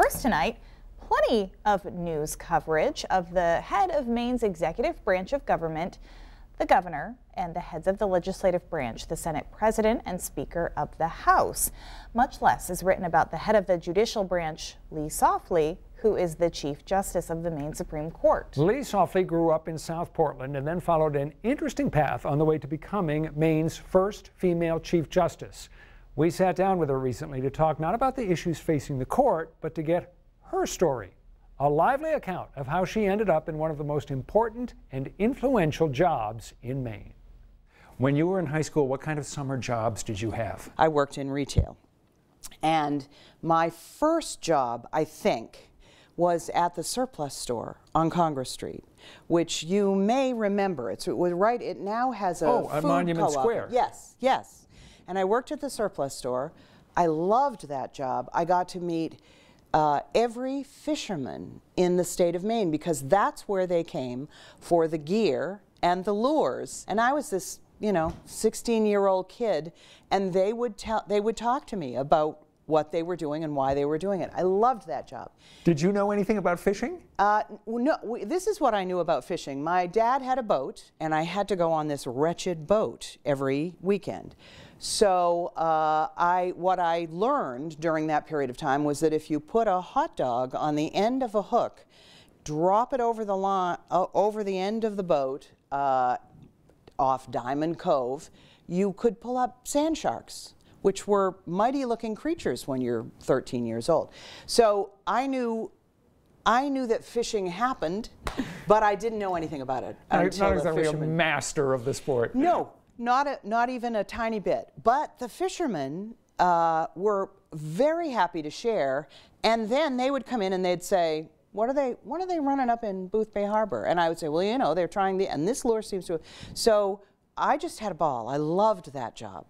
First tonight, plenty of news coverage of the head of Maine's executive branch of government, the governor, and the heads of the legislative branch, the Senate president and Speaker of the House. Much less is written about the head of the judicial branch, Leigh Saufley, who is the Chief Justice of the Maine Supreme Court. Leigh Saufley grew up in South Portland and then followed an interesting path on the way to becoming Maine's first female Chief Justice. We sat down with her recently to talk not about the issues facing the court, but to get her story, a lively account of how she ended up in one of the most important and influential jobs in Maine. When you were in high school, what kind of summer jobs did you have? I worked in retail. And my first job, I think, was at the surplus store on Congress Street, which you may remember. It was right, it now has a food Monument Square. Yes, yes. And I worked at the surplus store. I loved that job. I got to meet every fisherman in the state of Maine, because that's where they came for the gear and the lures. And I was this, you know, 16-year-old kid, and they would talk to me about what they were doing and why they were doing it. I loved that job. Did you know anything about fishing? No, this is what I knew about fishing. My dad had a boat, and I had to go on this wretched boat every weekend. So what I learned during that period of time was that if you put a hot dog on the end of a hook, drop it over the line, over the end of the boat, off Diamond Cove, you could pull up sand sharks, which were mighty-looking creatures when you're 13 years old. So I knew that fishing happened, but I didn't know anything about it. Not exactly a master of the sport. No, not even a tiny bit. But the fishermen were very happy to share, and then they would come in and they'd say, "What are they running up in Booth Bay Harbor?" And I would say, "Well, you know, they're trying the, and this lure seems to." So I just had a ball. I loved that job.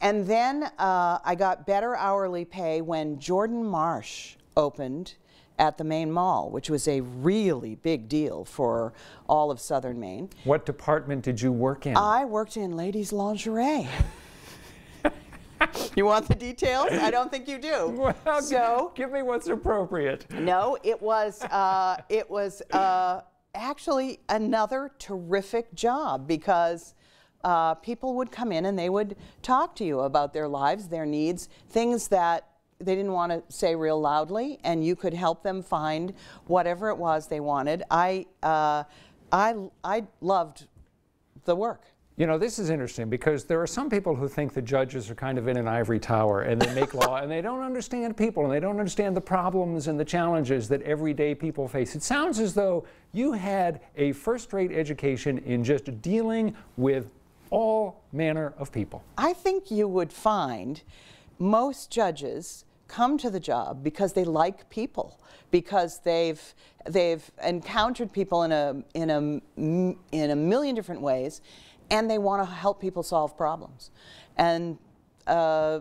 And then I got better hourly pay when Jordan Marsh opened at the Maine Mall, which was a really big deal for all of southern Maine. What department did you work in? I worked in ladies' lingerie. You want the details? I don't think you do. Well, so, give me what's appropriate. No, it was actually another terrific job, because people would come in and they would talk to you about their lives, their needs, things that they didn't want to say real loudly, and you could help them find whatever it was they wanted. I loved the work. You know, this is interesting, because there are some people who think the judges are kind of in an ivory tower and they make law and they don't understand people and they don't understand the problems and the challenges that everyday people face. It sounds as though you had a first-rate education in just dealing with all manner of people. I think you would find most judges come to the job because they like people, because they've encountered people in a million different ways, and they want to help people solve problems. And a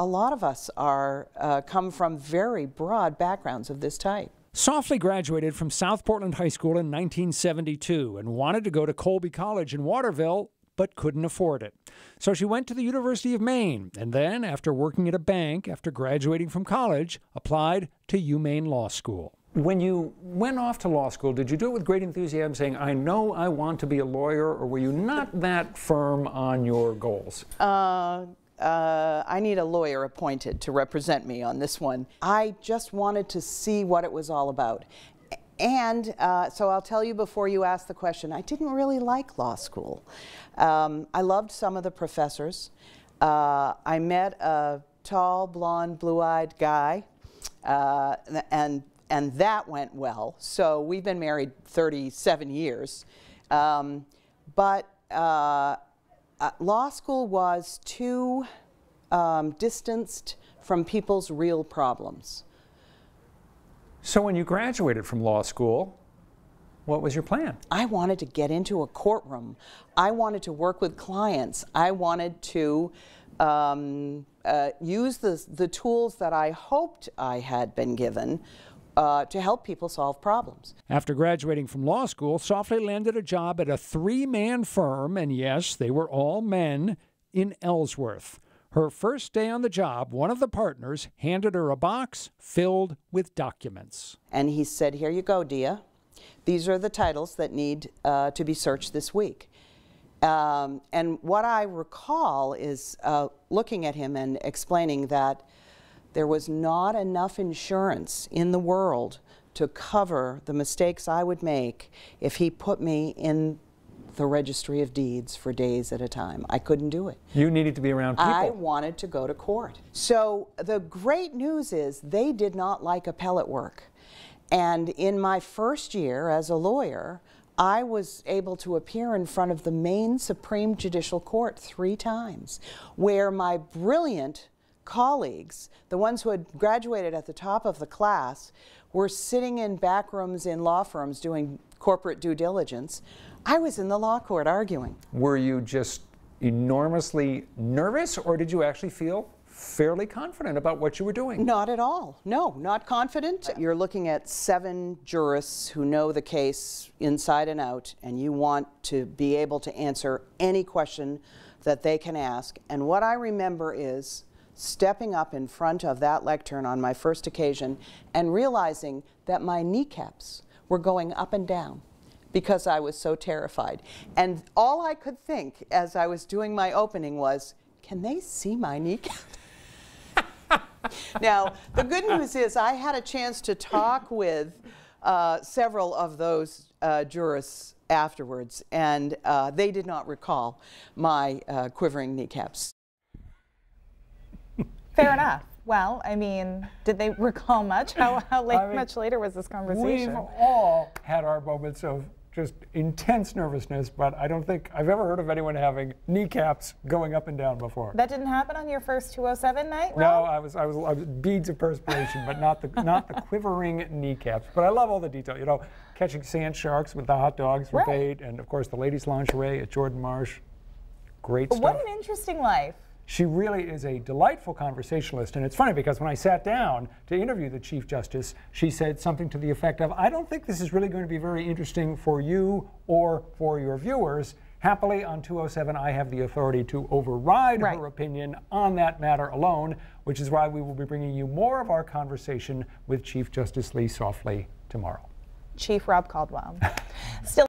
lot of us are come from very broad backgrounds of this type. Saufley graduated from South Portland High School in 1972 and wanted to go to Colby College in Waterville, but couldn't afford it. So she went to the University of Maine, and then, after working at a bank after graduating from college, applied to UMaine Law School. When you went off to law school, did you do it with great enthusiasm, saying, I know I want to be a lawyer, or were you not that firm on your goals? I need a lawyer appointed to represent me on this one. I just wanted to see what it was all about. And so I'll tell you before you ask the question, I didn't really like law school. I loved some of the professors. I met a tall, blonde, blue-eyed guy, and that went well. So we've been married 37 years. Law school was too distanced from people's real problems. So when you graduated from law school, what was your plan? I wanted to get into a courtroom. I wanted to work with clients. I wanted to use the tools that I hoped I had been given to help people solve problems. After graduating from law school, Saufley landed a job at a three-man firm, and yes, they were all men, in Ellsworth. Her first day on the job, one of the partners handed her a box filled with documents. And he said, here you go, Dia. These are the titles that need to be searched this week. And what I recall is looking at him and explaining that there was not enough insurance in the world to cover the mistakes I would make if he put me in the registry of deeds for days at a time. I couldn't do it. You needed to be around people. I wanted to go to court. So the great news is they did not like appellate work. And in my first year as a lawyer, I was able to appear in front of the Maine Supreme Judicial Court 3 times, where my brilliant colleagues, the ones who had graduated at the top of the class, were sitting in back rooms in law firms doing corporate due diligence. I was in the law court arguing. Were you just enormously nervous, or did you actually feel fairly confident about what you were doing? Not at all. No, not confident. You're looking at 7 jurists who know the case inside and out, and you want to be able to answer any question that they can ask. And what I remember is stepping up in front of that lectern on my first occasion and realizing that my kneecaps were going up and down because I was so terrified. And all I could think as I was doing my opening was, can they see my kneecaps? Now, the good news is I had a chance to talk with several of those jurists afterwards, and they did not recall my quivering kneecaps. Fair enough. Well, I mean, did they recall much? How late, I mean, much later was this conversation? We've all had our moments of just intense nervousness, but I don't think I've ever heard of anyone having kneecaps going up and down before. That didn't happen on your first 207 night, Rob? No, I was beads of perspiration, but not the quivering kneecaps. But I love all the detail, you know, catching sand sharks with the hot dogs for bait, and of course the ladies' lingerie at Jordan Marsh. Great stuff. What an interesting life. She really is a delightful conversationalist, and it's funny because when I sat down to interview the Chief Justice, she said something to the effect of, I don't think this is really going to be very interesting for you or for your viewers. Happily, on 207, I have the authority to override her opinion on that matter alone, which is why we will be bringing you more of our conversation with Chief Justice Leigh Saufley tomorrow. Chief Rob Caldwell. Still